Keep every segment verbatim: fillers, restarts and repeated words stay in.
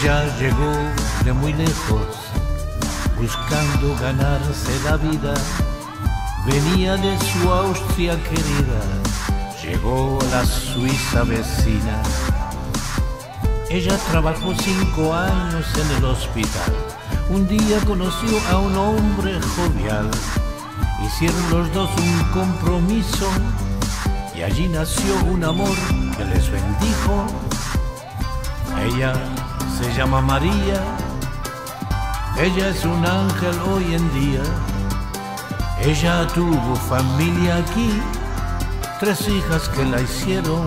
Ella llegó de muy lejos, buscando ganarse la vida. Venía de su Austria querida, llegó a la Suiza vecina. Ella trabajó cinco años en el hospital. Un día conoció a un hombre jovial. Hicieron los dos un compromiso y allí nació un amor que les bendijo. Ella se llama María, ella es un ángel hoy en día. Ella tuvo familia aquí, tres hijas que la hicieron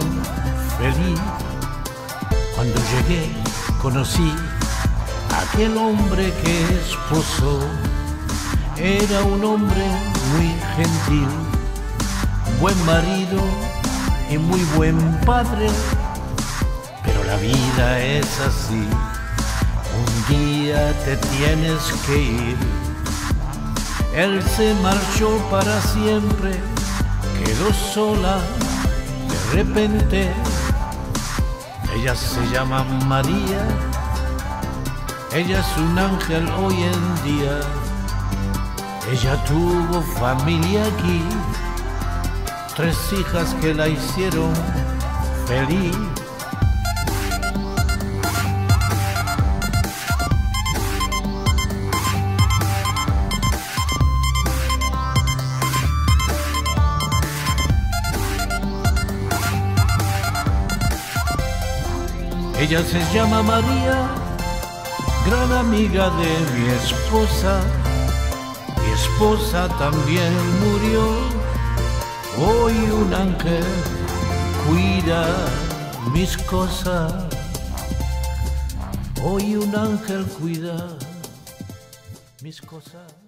feliz. Cuando llegué conocí a aquel hombre que esposó. Era un hombre muy gentil, buen marido y muy buen padre. Pero la vida es así, un día te tienes que ir. Él se marchó para siempre, quedó sola de repente. Ella se llama María, ella es un ángel hoy en día. Ella tuvo familia aquí, tres hijas que la hicieron feliz. Ella se llama María, gran amiga de mi esposa. Mi esposa también murió, hoy un ángel cuida mis cosas. Hoy un ángel cuida mis cosas.